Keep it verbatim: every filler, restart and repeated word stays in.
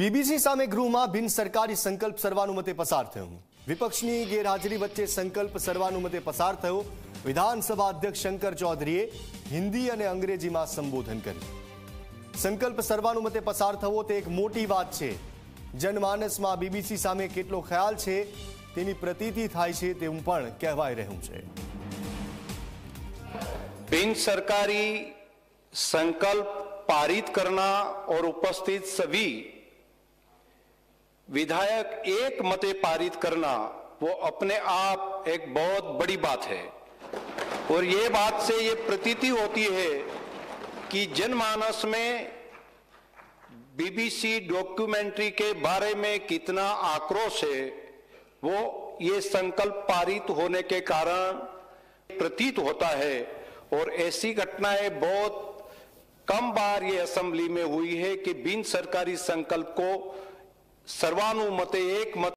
BBC સામે ગૃહમાં બિન સરકારી સંકલ્પ સર્વાનુમતે પસાર થયો. વિપક્ષની ગેરહાજરી વચ્ચે સંકલ્પ સર્વાનુમતે પસાર થયો. વિધાનસભા અધ્યક્ષ શંકર ચૌધરીએ હિન્દી અને અંગ્રેજીમાં સંબોધન કર્યું. સંકલ્પ સર્વાનુમતે પસાર થવો તે એક મોટી વાત છે. જનમાનસમાં બીબીસી સામે કેટલો ખ્યાલ છે તેની પ્રતીતિ થાય છે તેવું પણ કહેવાય રહ્યું છે. બિન સરકારી संकल्प पारित करना और उपस्थित सभी विधायक एक मते पारित करना वो अपने आप एक बहुत बड़ी बात है और ये बात से ये प्रतीति होती है कि जनमानस में बीबीसी डॉक्यूमेंट्री के बारे में कितना आक्रोश है वो ये संकल्प पारित होने के कारण प्रतीत होता है. और ऐसी घटनाएं बहुत कम बार ये असेंबली में हुई है कि बिन सरकारी संकल्प को सर्वानुमते एक मत